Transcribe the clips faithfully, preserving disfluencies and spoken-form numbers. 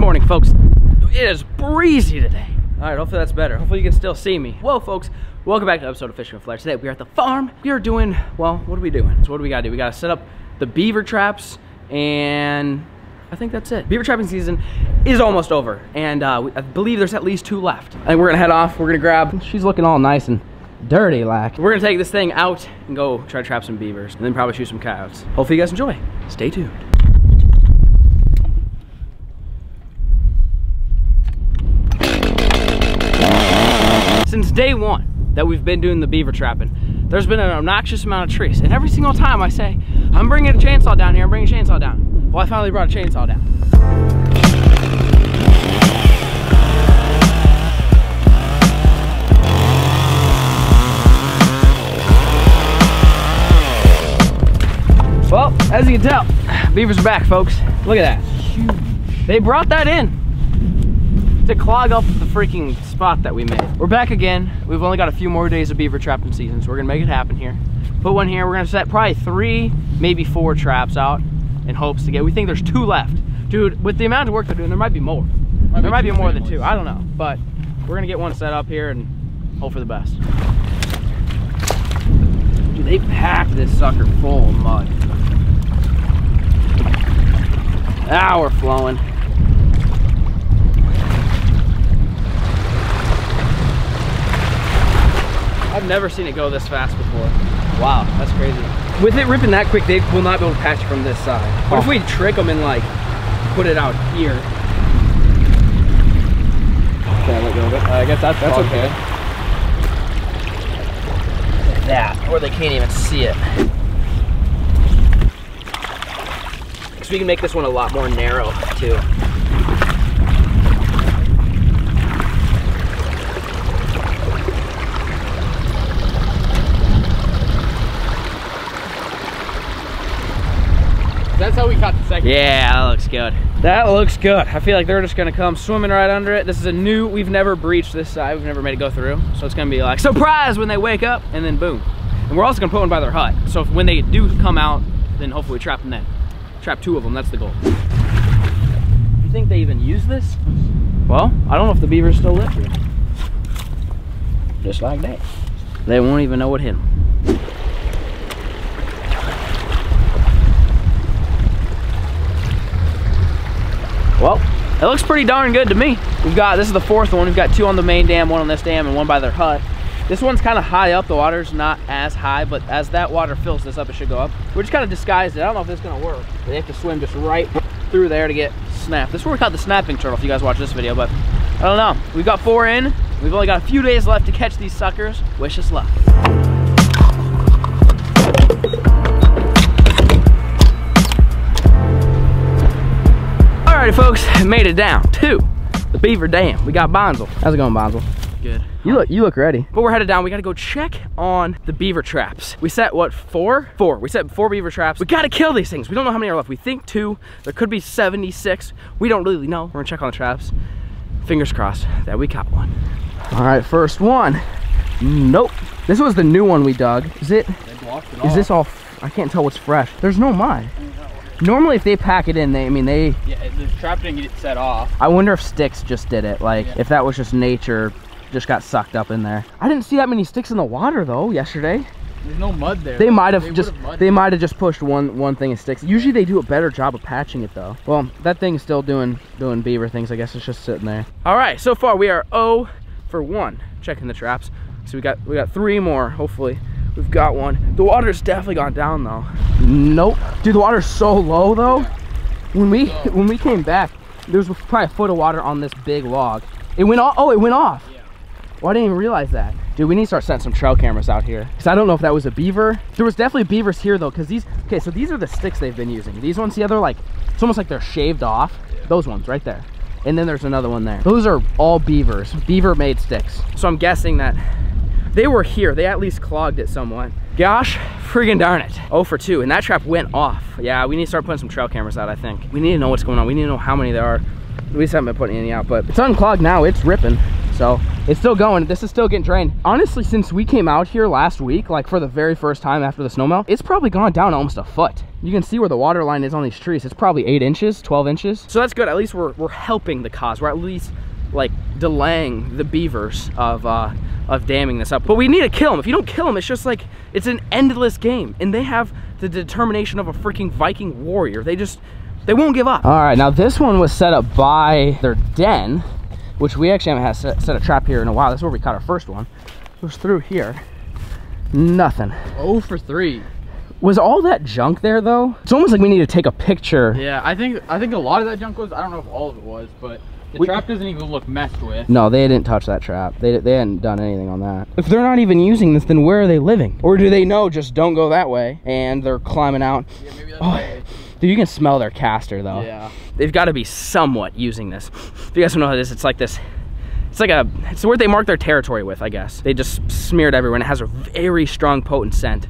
Good morning, folks. It is breezy today. All right, hopefully that's better. Hopefully you can still see me. Well, folks, welcome back to an episode of Fishing With Flair. Today we are at the farm. We are doing, well, what are we doing? So what do we gotta do? We gotta set up the beaver traps, and I think that's it. Beaver trapping season is almost over, and uh, I believe there's at least two left. And we're gonna head off, we're gonna grab, she's looking all nice and dirty like. We're gonna take this thing out and go try to trap some beavers, and then probably shoot some coyotes. Hopefully you guys enjoy. Stay tuned. Since day one that we've been doing the beaver trapping, there's been an obnoxious amount of trees. And every single time I say, I'm bringing a chainsaw down here, I'm bringing a chainsaw down. Well, I finally brought a chainsaw down. Well, as you can tell, beavers are back, folks. Look at that. Huge. They brought that in to clog up the freaking spot that we made. We're back again. We've only got a few more days of beaver trapping season, so we're gonna make it happen here. Put one here. We're gonna set probably three, maybe four traps out in hopes to get, we think there's two left. Dude, with the amount of work they're doing, there might be more. Might there be might be more than two, I don't know. But we're gonna get one set up here and hope for the best. Dude, they packed this sucker full of mud. Ah, we're flowing. I've never seen it go this fast before. Wow, that's crazy. With it ripping that quick, they will not be able to catch from this side. What oh. if we trick them and like put it out here? Can't let go of it. Uh, I guess that's, that's okay. Like that, or they can't even see it. So we can make this one a lot more narrow too. That's how we caught the second. Yeah, that looks good. That looks good. I feel like they're just gonna come swimming right under it. This is a new, we've never breached this side. We've never made it go through. So it's gonna be like, surprise when they wake up, and then boom. And we're also gonna put one by their hut. So if, when they do come out, then hopefully we trap them then. Trap two of them, that's the goal. You think they even use this? Well, I don't know if the beavers still live here. Just like that. They won't even know what hit them. Well, it looks pretty darn good to me. We've got, this is the fourth one. We've got two on the main dam, one on this dam, and one by their hut. This one's kind of high up. The water's not as high, but as that water fills this up, it should go up. We're just kind of disguised it. I don't know if it's going to work. They have to swim just right through there to get snapped. This is where we caught the snapping turtle, if you guys watch this video, but I don't know. We've got four in. We've only got a few days left to catch these suckers. Wish us luck. Alrighty, folks, made it down to the beaver dam. We got Bonzel. How's it going, Bonzel? Good. You look, you look ready. But we're headed down. We got to go check on the beaver traps. We set what, four? Four. We set four beaver traps. We got to kill these things. We don't know how many are left. We think two. There could be seventy-six. We don't really know. We're gonna check on the traps. Fingers crossed that we caught one. All right, first one. Nope. This was the new one we dug. Is it? They blocked it off. Is this all? I can't tell what's fresh. There's no mud. Normally if they pack it in, they, I mean they... Yeah, the trap didn't get set off. I wonder if sticks just did it. Like, yeah. If that was just nature, just got sucked up in there. I didn't see that many sticks in the water though, yesterday. There's no mud there. They might have just, they might have just pushed one one thing in sticks. Usually they do a better job of patching it though. Well, that thing's still doing, doing beaver things. I guess it's just sitting there. All right, so far we are oh for one checking the traps. So we got, we got three more, hopefully. We've got one. The water's definitely gone down though. Nope. Dude, the water's so low though. When we when we came back, there was probably a foot of water on this big log. It went off. Oh, it went off. Yeah. Well, I didn't even realize that. Dude, we need to start sending some trail cameras out here. Because I don't know if that was a beaver. There was definitely beavers here though. Because these, okay, so these are the sticks they've been using. These ones, yeah, they're like, it's almost like they're shaved off. Yeah. Those ones right there. And then there's another one there. Those are all beavers. Beaver made sticks. So I'm guessing that they were here. They at least clogged it somewhat. Gosh, friggin' darn it. oh for two, and that trap went off. Yeah, we need to start putting some trail cameras out, I think. We need to know what's going on. We need to know how many there are. At least I haven't been putting any out, but it's unclogged now. It's ripping. So it's still going. This is still getting drained. Honestly, since we came out here last week, like for the very first time after the snowmelt, it's probably gone down almost a foot. You can see where the water line is on these trees. It's probably eight inches, twelve inches. So that's good. At least we're, we're helping the cause. We're at least like delaying the beavers of uh, of damming this up. But we need to kill them. If you don't kill them, it's just like, it's an endless game. And they have the determination of a freaking Viking warrior. They just, they won't give up. All right, now this one was set up by their den, which we actually haven't had set, set a trap here in a while. That's where we caught our first one. It was through here. Nothing. oh for three. Was all that junk there though? It's almost like we need to take a picture. Yeah, I think I think a lot of that junk was, I don't know if all of it was, but the we, trap doesn't even look messed with. No, they didn't touch that trap. They, they hadn't done anything on that. If they're not even using this, then where are they living? Or do they know just don't go that way and they're climbing out? Yeah, maybe that's oh. Dude, you can smell their caster though. Yeah. They've got to be somewhat using this. If you guys don't know how it is, it's like this. It's like a, it's the word they mark their territory with, I guess. They just smear it everywhere and it has a very strong potent scent.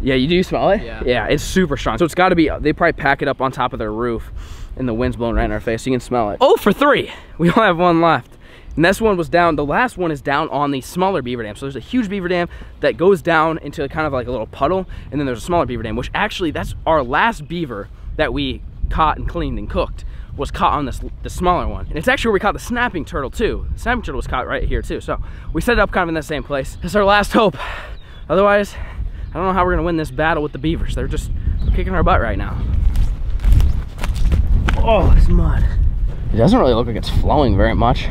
Yeah, you do smell it? Yeah. Yeah, it's super strong. So it's got to be, they probably pack it up on top of their roof and the wind's blowing right in our face. You can smell it. oh for three. We only have one left. And this one was down, the last one is down on the smaller beaver dam. So there's a huge beaver dam that goes down into kind of like a little puddle, and then there's a smaller beaver dam, which actually that's our last beaver that we caught and cleaned and cooked was caught on this the smaller one. And it's actually where we caught the snapping turtle too. The snapping turtle was caught right here too. So we set it up kind of in that same place. It's our last hope. Otherwise, I don't know how we're gonna win this battle with the beavers. They're just kicking our butt right now. Oh, it's mud. It doesn't really look like it's flowing very much.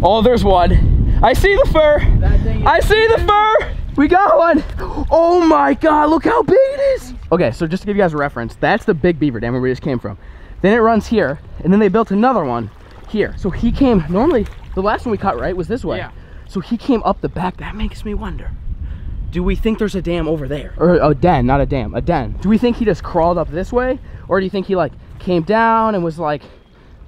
Oh, there's one. I see the fur. I see the fur. We got one. Oh my God, look how big it is. Okay, so just to give you guys a reference, that's the big beaver dam where we just came from. Then it runs here, and then they built another one here. So he came, normally, the last one we caught, right, was this way. Yeah. So he came up the back. That makes me wonder. Do we think there's a dam over there? Or a den, not a dam, a den. Do we think he just crawled up this way? Or do you think he like came down and was like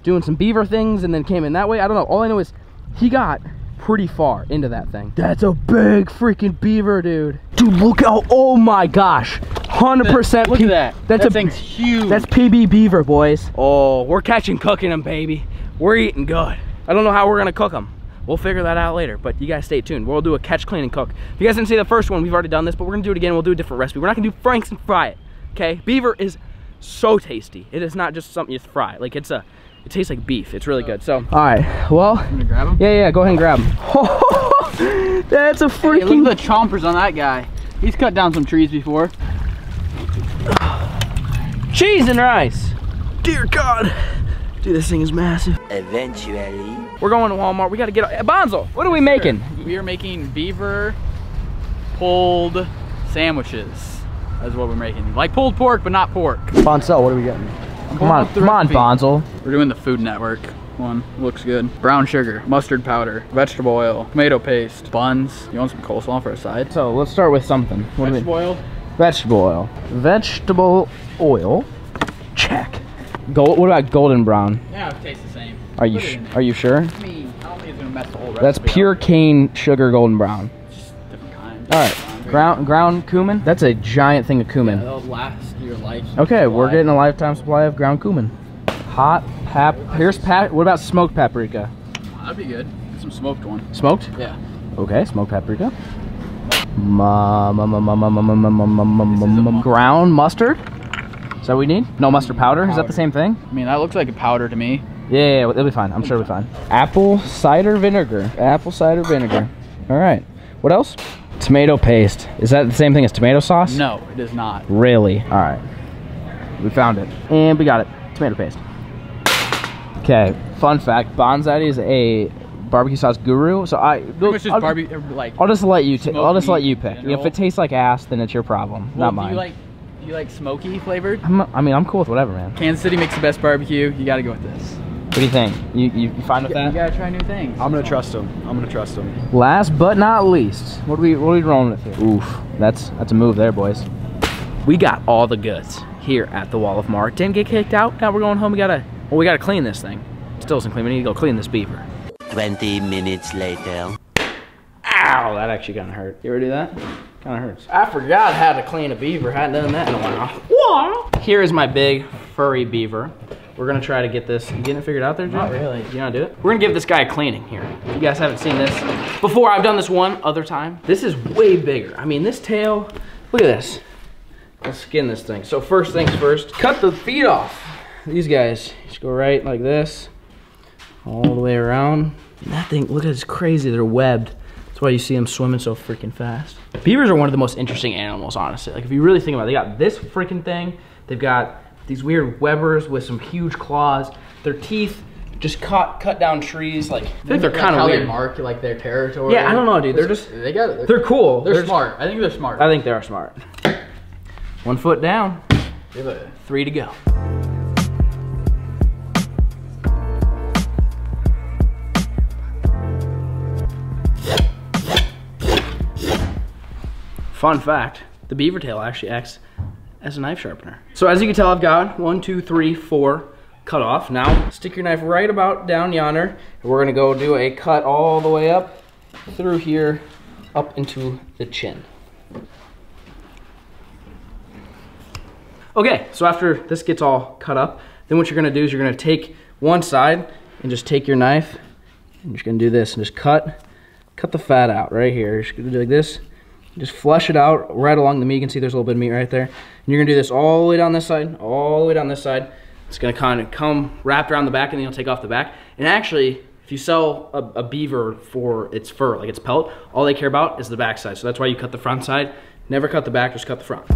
doing some beaver things and then came in that way? I don't know. All I know is he got pretty far into that thing. That's a big freaking beaver, dude. Dude, look out. Oh my gosh. one hundred percent. Look at that. That's that a, thing's huge. That's P B beaver, boys. Oh, we're catching, cooking them, baby. We're eating good. I don't know how we're going to cook them. We'll figure that out later, but you guys stay tuned. We'll do a catch, clean, and cook. If you guys didn't see the first one, we've already done this, but we're going to do it again. We'll do a different recipe. We're not going to do Franks and fry it, okay? Beaver is so tasty. It is not just something you fry. Like, it's a... It tastes like beef. It's really good. So, all right. Well, you want me to grab him? Yeah, yeah. Go ahead and grab him. That's a freaking. Hey, look at the chompers on that guy. He's cut down some trees before. Cheese and rice. Dear God, dude, this thing is massive. Eventually, we're going to Walmart. We got to get a Bonzo. What are we making? We are making beaver pulled sandwiches. That's what we're making. Like pulled pork, but not pork. Bonzo, what are we getting? Come on, come on, Bonzel. We're doing the Food Network one. Looks good. Brown sugar, mustard powder, vegetable oil, tomato paste, buns. You want some coleslaw for a side? So let's start with something. What vegetable oil? Vegetable oil. Vegetable oil. Check. Gold. What about golden brown? Yeah, it tastes the same. Are you sh Are you sure? I mean, I don't think it's gonna mess the whole recipe. That's pure up. Cane sugar golden brown. It's just different kind. All right. Ground, ground cumin? That's a giant thing of cumin. Yeah, that'll last your lifetime. Okay, supply. We're getting a lifetime supply of ground cumin. Hot pap. Here's pat. What about smoked paprika? That'd be good. Some smoked one. Smoked? Yeah. Okay, smoked paprika. Ground mustard. Is that what we need? No mustard powder. powder. Is that the same thing? I mean, that looks like a powder to me. Yeah, yeah, yeah, it'll be fine. I'm sure it'll be fine. Apple cider vinegar. Apple cider vinegar. All right. What else? Tomato paste. Is that the same thing as tomato sauce? No, it is not. Really? All right. We found it. And we got it. Tomato paste. Okay. Fun fact. Bonzatti is a barbecue sauce guru. So I... I'll, just I'll, like, I'll just let you I'll just let you pick. If it tastes like ass, then it's your problem. Well, not mine. Do you like, do you like smoky flavored? I'm, I mean, I'm cool with whatever, man. Kansas City makes the best barbecue. You got to go with this. What do you think? You, you, you fine with that? You gotta try new things. I'm gonna trust him. I'm gonna trust him. Last but not least, what are we what are we rolling with here? Oof, that's that's a move there, boys. We got all the goods here at the Wheel of Fortune. Didn't get kicked out. Now we're going home. We gotta well, we gotta clean this thing. Still isn't clean. We need to go clean this beaver. Twenty minutes later. Ow! Ow, that actually kind of hurt. You ever do that? Kind of hurts. I forgot how to clean a beaver. I hadn't done that in a while. Wow. Here is my big furry beaver. We're gonna try to get this. You getting it figured out there, Jim? Not really. You wanna do it? We're gonna give this guy a cleaning here. If you guys haven't seen this before, I've done this one other time. This is way bigger. I mean, this tail, look at this. Let's skin this thing. So first things first, cut the feet off. These guys just go right like this, all the way around. And that thing, look at it's crazy, they're webbed. That's why you see them swimming so freaking fast. Beavers are one of the most interesting animals, honestly. Like if you really think about it, they got this freaking thing, they've got these weird webbers with some huge claws. Their teeth just cut cut down trees. Like I think they're like kind of weird. They mark like their territory. Yeah, I don't know, dude. They're just they got. They're, they're cool. They're, they're smart. Just, I think they're smart. I think they are smart. One foot down. Three to go. Fun fact: the beaver tail actually acts as a knife sharpener. So as you can tell, I've got one, two, three, four cut off. Now stick your knife right about down yonder, and we're gonna go do a cut all the way up through here, up into the chin. Okay, so after this gets all cut up, then what you're gonna do is you're gonna take one side and just take your knife, and you're just gonna do this and just cut, cut the fat out right here. You're just gonna do like this. Just flush it out right along the meat. You can see there's a little bit of meat right there. And you're gonna do this all the way down this side, all the way down this side. It's gonna kind of come wrapped around the back, and then you'll take off the back. And actually, if you sell a, a beaver for its fur, like its pelt, all they care about is the back side. So that's why you cut the front side. Never cut the back, just cut the front.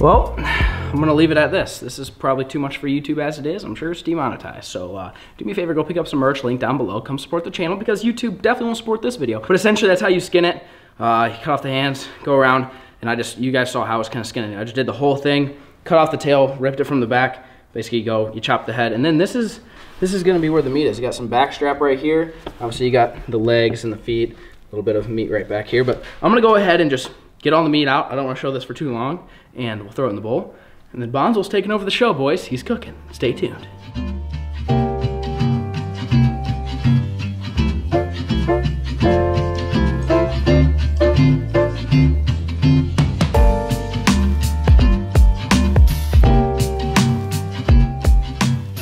Well, I'm gonna leave it at this. This is probably too much for YouTube as it is. I'm sure it's demonetized. So uh, do me a favor, go pick up some merch, link down below. Come support the channel because YouTube definitely won't support this video. But essentially that's how you skin it. Uh, you cut off the hands, go around, and I just, you guys saw how I was kind of skinning it. I just did the whole thing, cut off the tail, ripped it from the back. Basically you go, you chop the head. And then this is, this is gonna be where the meat is. You got some back strap right here. Obviously you got the legs and the feet, a little bit of meat right back here. But I'm gonna go ahead and just get all the meat out. I don't wanna show this for too long, and we'll throw it in the bowl. And then Bonzo's taking over the show, boys. He's cooking. Stay tuned.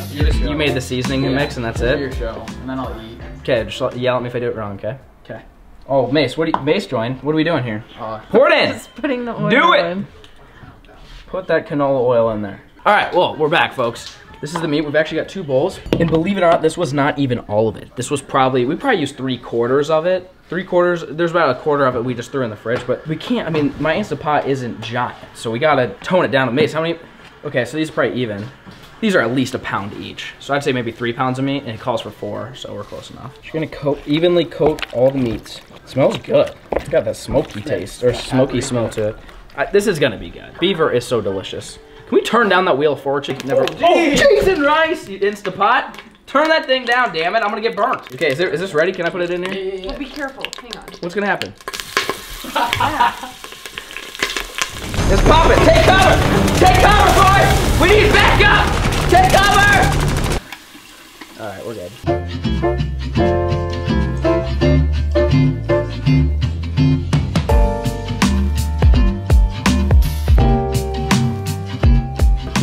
You, just, you made the seasoning yeah. mix, and that's it? Your show, and then I'll eat. Okay, just yell at me if I do it wrong, okay? Okay. Oh, Mace, what do you, Mace joined. What are we doing here? Uh, Pour it in! Just putting the oil do it! In. Put that canola oil in there. All right, well, we're back, folks. This is the meat. We've actually got two bowls. And believe it or not, this was not even all of it. This was probably, we probably used three quarters of it. Three quarters, there's about a quarter of it we just threw in the fridge, but we can't, I mean, my Instant Pot isn't giant, so we gotta tone it down to Mace. How many, okay, so these are probably even. These are at least a pound each. So I'd say maybe three pounds of meat, and it calls for four, so we're close enough. You're gonna coat, evenly coat all the meats. It smells good. It's got that smoky taste, or smoky smell to it. I, this is gonna be good. Beaver is so delicious. Can we turn down that Wheel of Fortune? Never. Oh, cheese and rice, you Instant Pot. Turn that thing down, damn it. I'm gonna get burnt. Okay, is, there, is this ready? Can I put it in here? Well, be careful. Hang on. What's gonna happen? Just pop it. Take cover. Take cover, boys. We need backup. Take cover. All right, we're good.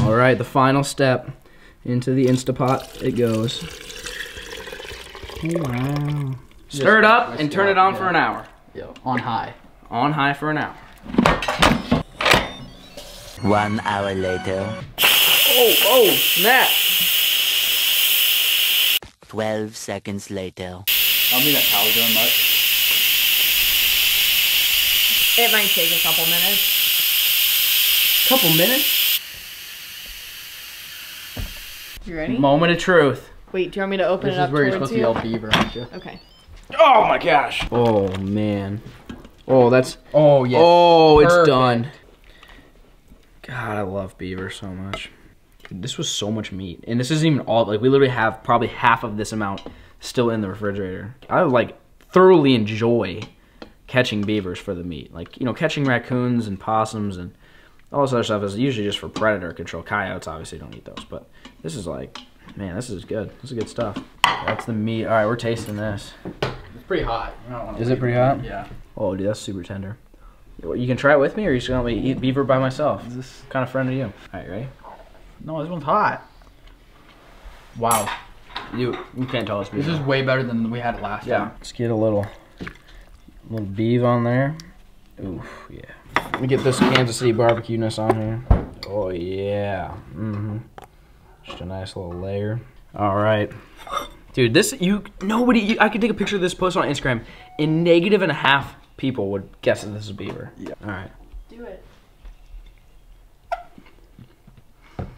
All right, the final step, into the Instant Pot it goes. Wow. Stir it up and turn it on yeah. for an hour. Yo, on high. On high for an hour. One hour later. Oh, oh, snap. twelve seconds later. I mean, that's how we're doing much. It might take a couple minutes. Couple minutes? You ready? Moment of truth. Wait, do you want me to open this it up? This is where you're supposed you? to yell beaver, aren't you? Okay. Oh my gosh. Oh man. Oh, that's. Oh yeah. Oh, perfect. It's done. God, I love beaver so much. Dude, this was so much meat, and this isn't even all. Like we literally have probably half of this amount still in the refrigerator. I like thoroughly enjoy catching beavers for the meat. Like you know, catching raccoons and possums and All this other stuff is usually just for predator control. Coyotes obviously don't eat those, but this is like, man, this is good. This is good stuff. That's the meat. All right, we're tasting this. It's pretty hot. You don't want to is it pretty hot? Yeah. Oh, dude, that's super tender. You can try it with me, or you just gonna let me eat beaver by myself? Is this kind of friend of you? All right, ready? No, this one's hot. Wow. You you can't tell us. This is way better than we had it last yeah. time. Let's get a little, little beef on there. Oof, yeah. Let me get this Kansas City barbecue-ness on here. Oh, yeah. Mm-hmm. Just a nice little layer. All right. Dude, this, you, nobody, you, I could take a picture of this post on Instagram, and negative and a half people would guess that this is beaver. Yeah. All right. Do it.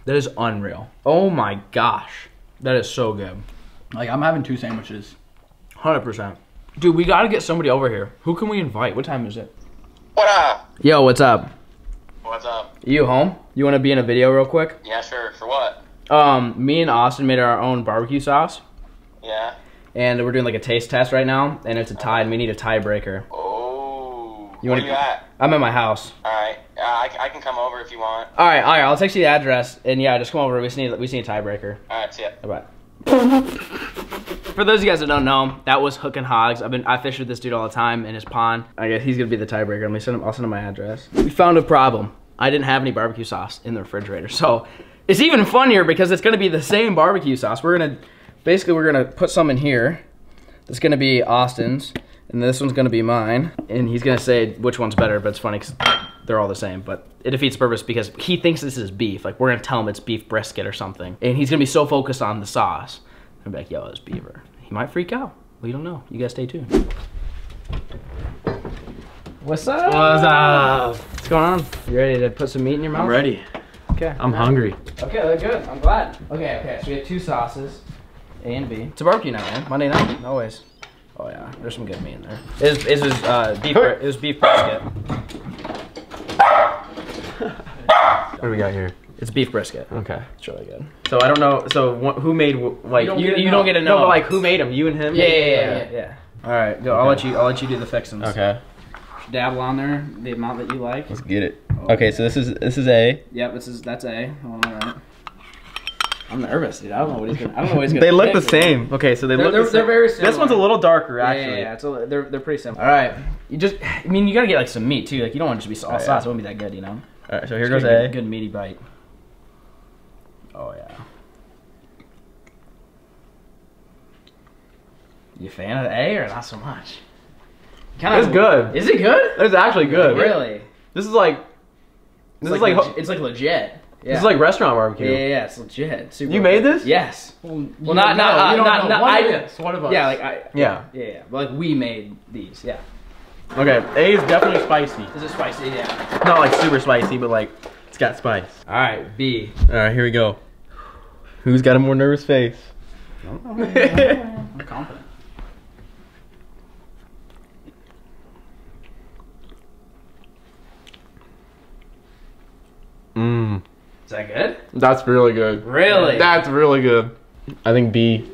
That is unreal. Oh, my gosh. That is so good. Like, I'm having two sandwiches. one hundred percent. Dude, we got to get somebody over here. Who can we invite? What time is it? What up? Yo, what's up? What's up? You home? You want to be in a video real quick? Yeah, sure. For what? Um, me and Austin made our own barbecue sauce. Yeah. And we're doing like a taste test right now, and it's a tie, and we need a tiebreaker. Oh. You wanna, where you at? I'm at my house. All right. Uh, I, I can come over if you want. All right. All right. I'll text you the address, and yeah, just come over. We just need we just need a tiebreaker. All right. See ya. Bye. For those of you guys that don't know, that was Hook and Hogs. I've been I fish with this dude all the time in his pond. I guess he's gonna be the tiebreaker. Let me send him. I'll send him my address. We found a problem. I didn't have any barbecue sauce in the refrigerator, so it's even funnier because it's gonna be the same barbecue sauce. We're gonna basically we're gonna put some in here. That's gonna be Austin's, and this one's gonna be mine. And he's gonna say which one's better, but it's funny because they're all the same, but it defeats purpose because he thinks this is beef. Like, we're gonna tell him it's beef brisket or something, and he's gonna be so focused on the sauce. I'm like, yo, it's beaver. He might freak out. We don't know. You guys stay tuned. What's up? What's up? What's going on? You ready to put some meat in your mouth? I'm ready. Okay. I'm hungry. Okay, that's good. I'm glad. Okay, okay. So we have two sauces, A and B. It's a barbecue night, man. Monday night, always. Oh yeah, there's some good meat in there. It was, it was uh, beef. It was beef brisket. What do we got here? It's beef brisket. Okay. It's really good. So I don't know, so wh who made, like, you don't, you, get, you don't get to know. No, but like, who made them? You and him? Yeah, yeah, yeah, yeah, yeah, yeah. All right, go, okay. I'll let you, I'll let you do the fixings. Okay. Dabble on there, the amount that you like. Let's get it. Oh, okay, yeah. So this is, this is A. Yep, this is, that's A. All right. I'm nervous, dude. I don't know what he's gonna, I don't know what he's gonna They look the same. Okay, so they they're, look they're, the same. They're very similar. This one's a little darker, actually. Yeah, yeah, yeah. It's a, they're, they're pretty similar. All right. You just, I mean, you gotta get, like, some meat, too. Like, you don't want to just be all oh, sauce. Yeah. It won't be that good, you know? All right, so here it's goes A. Good, good meaty bite. Oh, yeah. You a fan of the A or not so much? Kind of, it's good. Is it good? It's actually good. Really? This is like... This it's is like... like it's like legit. Yeah. This is like restaurant barbecue. Yeah, yeah, yeah. It's legit. Super you legit. Made this? Yes. Well, well not... No, not, you uh, not, not one, I, one of us. Yeah, like I... Yeah. Yeah, yeah. Like, we made these, yeah. Okay, A is definitely spicy. Is it spicy? Yeah. Not like super spicy, but like, it's got spice. All right, B. All right, here we go. Who's got a more nervous face? I'm confident. Mmm. Is that good? That's really good. Really? That's really good. I think B.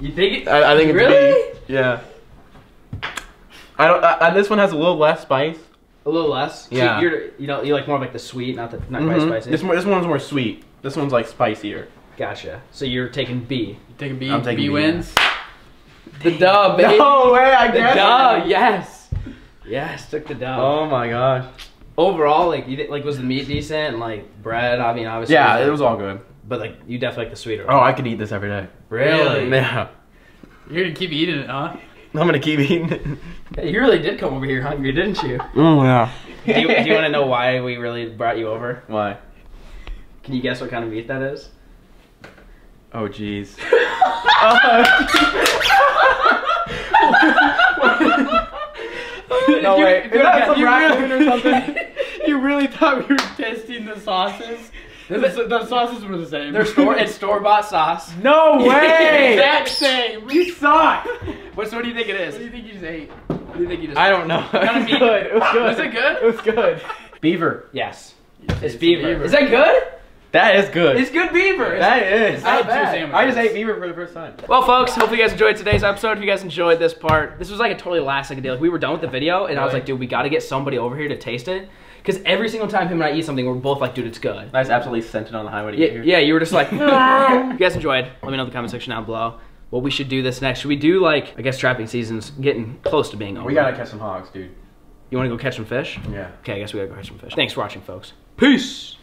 You think it? I, I think it's really? B. Yeah. I don't. I, I, this one has a little less spice. A little less. Yeah. So you're, you know, you like more of like the sweet, not the not mm-hmm. quite spicy. This this one's more sweet. This one's like spicier. Gotcha. So you're taking B. You're taking B. I'm taking B. B wins. Dang. The dub, baby. No way! I guess. The dub. Yes. Yes. Took the dub. Oh my gosh. Overall, like, you like, was the meat decent? Like, bread. I mean, obviously. Yeah, it was all good. But like, you definitely like the sweeter. Oh, I could eat this every day. Really? Yeah. You're gonna keep eating it, huh? I'm gonna keep eating it. Hey, you really did come over here hungry, didn't you? Oh yeah. Do you, do you want to know why we really brought you over? Why? Can you guess what kind of meat that is? Oh jeez. No way. Is that some raccoon or something? You really thought we were testing the sauces? This is, the sauces were the same. They're store, it's store-bought sauce. No way! Exact same. You suck. What, so what do you think it is? What do you think you just ate? What do you think you just I ate? Don't know. Kind of meat. Good. It was good. Was it good? It was good. Beaver. Yes. It's, it's beaver. beaver. Is that good? That is good. It's good beaver. That is. I had two I just ate beaver for the first time. Well, folks, hopefully you guys enjoyed today's episode. If you guys enjoyed this part, this was like a totally last second deal. Like, we were done with the video, and really? I was like, dude, we got to get somebody over here to taste it. Because every single time him and I eat something, we're both like, dude, it's good. I was absolutely sent it on the highway to yeah, get here. Yeah, you were just like, nah. You guys enjoyed? Let me know in the comment section down below what we should do this next. Should we do like, I guess trapping season's getting close to being over. We gotta catch some hogs, dude. You wanna go catch some fish? Yeah. Okay, I guess we gotta go catch some fish. Thanks for watching, folks. Peace!